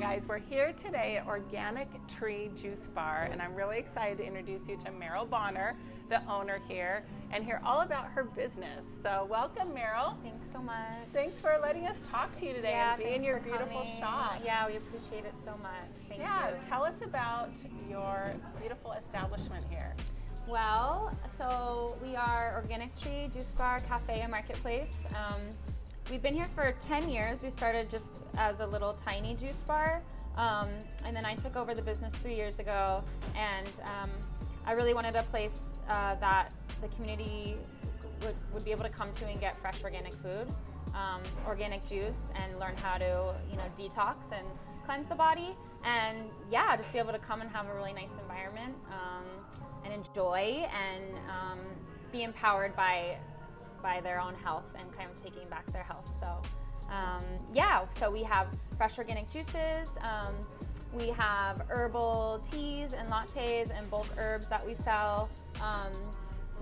Hi guys, we're here today at Organic Tree Juice Bar, and I'm really excited to introduce you to Meryl Bonner, the owner here, and hear all about her business. So welcome, Meryl. Thanks so much. Thanks for letting us talk to you today and be in your beautiful shop. Yeah, we appreciate it so much. Thank you. Yeah, tell us about your beautiful establishment here. Well, so we are Organic Tree Juice Bar, Cafe, and Marketplace. We've been here for 10 years. We started just as a little tiny juice bar, and then I took over the business 3 years ago, and I really wanted a place that the community would be able to come to and get fresh organic food, organic juice, and learn how to detox and cleanse the body, and yeah, just be able to come and have a really nice environment and enjoy and be empowered by their own health and kind of taking back their health. So yeah, so we have fresh organic juices, we have herbal teas and lattes and bulk herbs that we sell.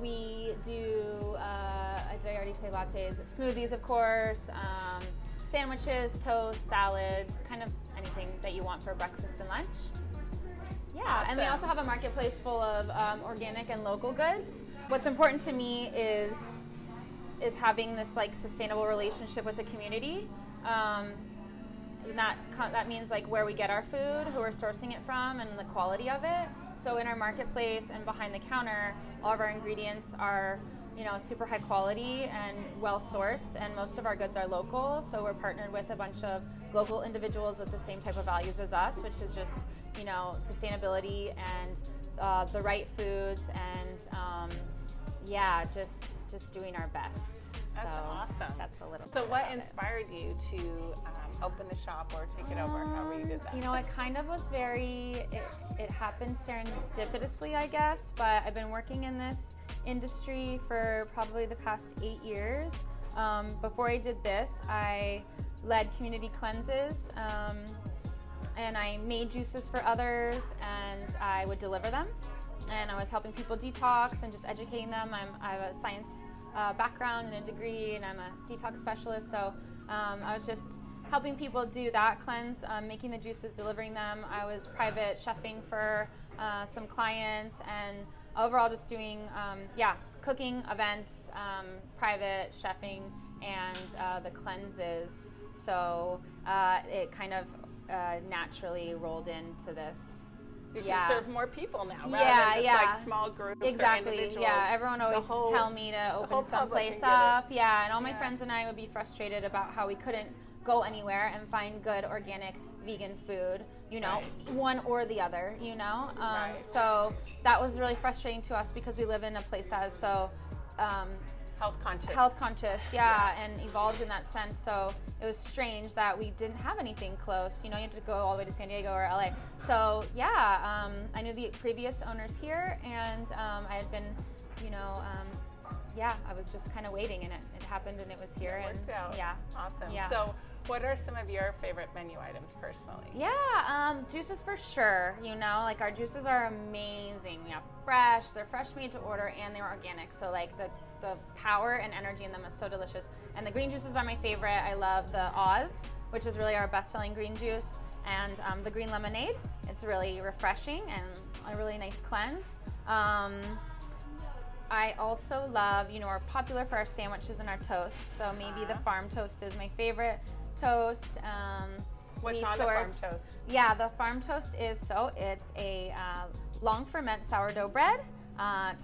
We do, did I already say lattes? Smoothies, of course, sandwiches, toast, salads, kind of anything that you want for breakfast and lunch. Yeah, awesome. And we also have a marketplace full of organic and local goods. What's important to me is having this sustainable relationship with the community, and that means where we get our food, who we're sourcing it from, and the quality of it. So in our marketplace and behind the counter, all of our ingredients are super high quality and well sourced, and most of our goods are local. So we're partnered with a bunch of local individuals with the same type of values as us, which is just sustainability and the right foods, and yeah, just doing our best. That's awesome. That's a little. So what inspired you to open the shop or take it over? However you did that. You know, it kind of was very. It happened serendipitously, I guess. But I've been working in this industry for probably the past 8 years. Before I did this, I led community cleanses, and I made juices for others, and I would deliver them. And I was helping people detox and just educating them. I have a science background and a degree, and I'm a detox specialist, so I was just helping people do that cleanse, making the juices, delivering them. I was private chefing for some clients, and overall just doing, yeah, cooking, events, private chefing, and the cleanses. So it kind of naturally rolled into this. You can serve more people now, rather than just like small groups or individuals. Yeah, everyone always tells me to open someplace up. Yeah, and all my friends and I would be frustrated about how we couldn't go anywhere and find good organic vegan food, one or the other, So that was really frustrating to us because we live in a place that is so health conscious. Health conscious, yeah, and evolved in that sense. So it was strange that we didn't have anything close. You have to go all the way to San Diego or LA. So yeah, I knew the previous owners here, and I had been, yeah, I was just kind of waiting, and it happened, and it was here. It worked out. Yeah. Awesome. Yeah. So what are some of your favorite menu items personally? Yeah, juices for sure. Like our juices are amazing. Yeah, fresh. They're fresh made to order, and they're organic. So like the power and energy in them is so delicious. And the green juices are my favorite. I love the Oz, which is really our best-selling green juice, and the green lemonade. It's really refreshing and a really nice cleanse. I also love, we're popular for our sandwiches and our toasts. So maybe the farm toast is my favorite toast. What's on the farm toast? Yeah, the farm toast is it's a long ferment sourdough bread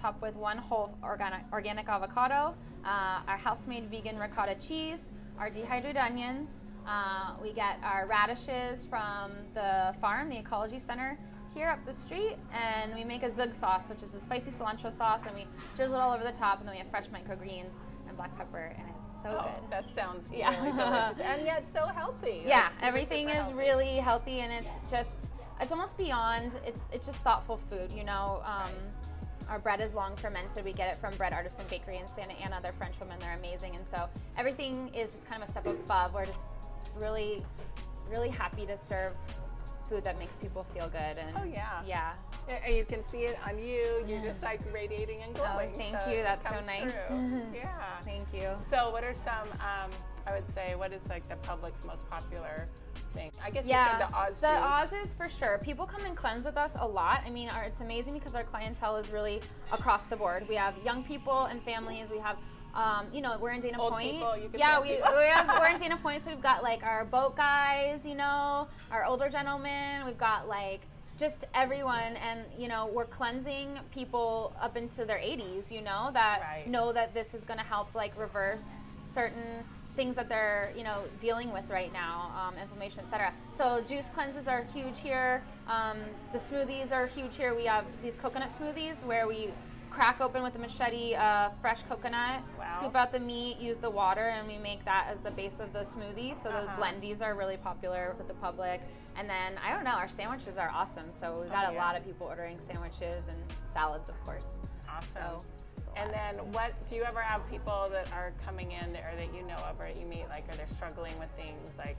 topped with one whole organic avocado, our house-made vegan ricotta cheese, our dehydrated onions. We get our radishes from the farm, the ecology center, here up the street, and we make a zug sauce, which is a spicy cilantro sauce, and we drizzle it all over the top, and then we have fresh microgreens and black pepper, and it's so good. That sounds really delicious, and yet so healthy. Yeah, everything is really healthy, and it's just, it's almost beyond, it's just thoughtful food, Our bread is long fermented. We get it from Bread Artisan Bakery in Santa Ana. They're French women, they're amazing, and so everything is just kind of a step above. We're just really, really happy to serve food that makes people feel good, and and you can see it on you. You're just like radiating and glowing. Oh, thank you. That's so nice. Yeah, thank you. So, what are some I would say, what is like the public's most popular thing? I guess you said the Oz juice. The Oz is for sure. People come and cleanse with us a lot. I mean, it's amazing because our clientele is really across the board. We have young people and families. We have, you know, we're in Dana Point. People, you can we're in Dana Point, so we've got like our boat guys, you know, our older gentlemen. We've got like just everyone, and you know, we're cleansing people up into their 80s, you know, that know that this is going to help like reverse certain things that they're, you know, dealing with right now, inflammation, etc. So juice cleanses are huge here. The smoothies are huge here. We have these coconut smoothies where we crack open with a machete fresh coconut, scoop out the meat, use the water, and we make that as the base of the smoothie. So the blendies are really popular with the public. And then, I don't know, our sandwiches are awesome. So we've got a lot of people ordering sandwiches and salads, of course. Awesome. So, and then what, do you ever have people that are coming in or that you know of or you meet, like, are they struggling with things like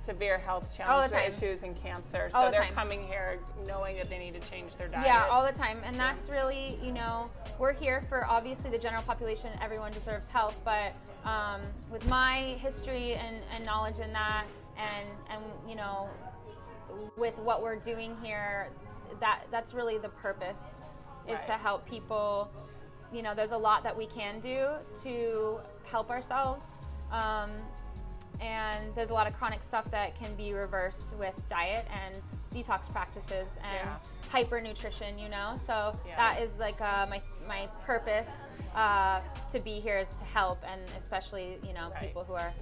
severe health challenges, issues, and cancer? So they're coming here knowing that they need to change their diet. Yeah, all the time. And that's really, you know, we're here for obviously the general population. Everyone deserves health, but with my history and knowledge in that, and you know, with what we're doing here, that's really the purpose, is to help people. You know, there's a lot that we can do to help ourselves. And there's a lot of chronic stuff that can be reversed with diet and detox practices and hyper nutrition, you know? So that is like my purpose to be here, is to help, and especially, you know, people who are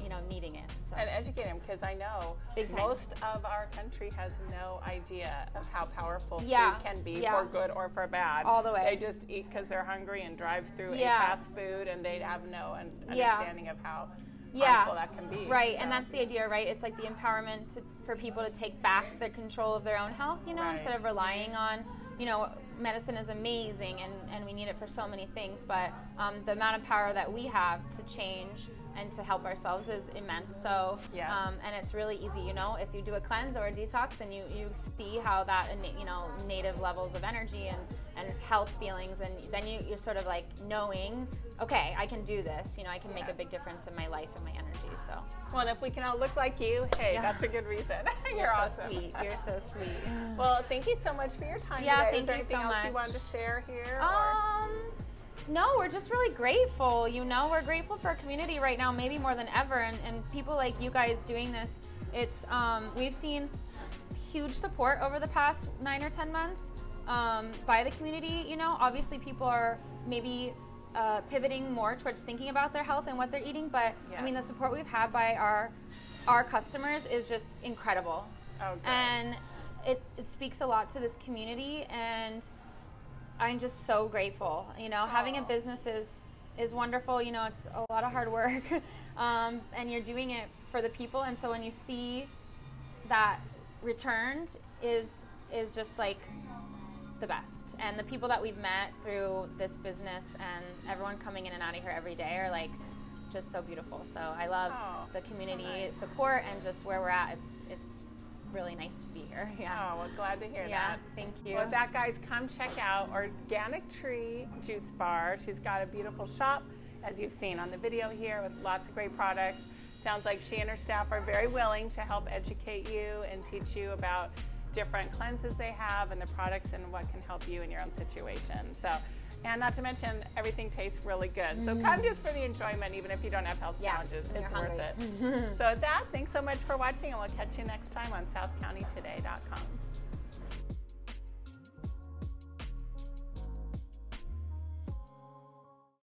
you know, needing it. So. And educate them, because I know most of our country has no idea of how powerful food can be for good or for bad. All the way. They just eat because they're hungry and drive through a fast food, and they have no understanding of how harmful that can be. Right, so. And that's the idea, right? It's like the empowerment for people to take back the control of their own health, you know, instead of relying on, you know, medicine is amazing, and we need it for so many things, but the amount of power that we have to change and to help ourselves is immense. So, and it's really easy, you know, if you do a cleanse or a detox, and you see how that, you know, native levels of energy and health feelings, and then you're sort of like knowing, okay, I can do this, you know, I can make a big difference in my life and my energy, so. Well, and if we can all look like you, hey, that's a good reason. You're awesome. Sweet, you're so sweet. Well, thank you so much for your time today. Is there anything else you wanted to share here? No, we're just really grateful, you know, we're grateful for our community right now, maybe more than ever, and people like you guys doing this. It's, we've seen huge support over the past 9 or 10 months by the community, you know. Obviously people are maybe pivoting more towards thinking about their health and what they're eating, but I mean, the support we've had by our customers is just incredible. And it speaks a lot to this community, and I'm just so grateful, you know. Having a business is wonderful, you know. It's a lot of hard work, and you're doing it for the people, and so when you see that returned is just like the best. And the people that we've met through this business, and everyone coming in and out of here every day, are like just so beautiful. So I love the community support, and just where we're at, it's really nice to be here. Oh, well, glad to hear that. Thank you. Well, that, guys, come check out Organic Tree Juice Bar. She's got a beautiful shop, as you've seen on the video here, with lots of great products. Sounds like she and her staff are very willing to help educate you and teach you about different cleanses they have and the products and what can help you in your own situation. So, and not to mention, everything tastes really good. So come just for the enjoyment, even if you don't have health challenges. It's worth it. So with that, thanks so much for watching, and we'll catch you next time on SouthCountyToday.com.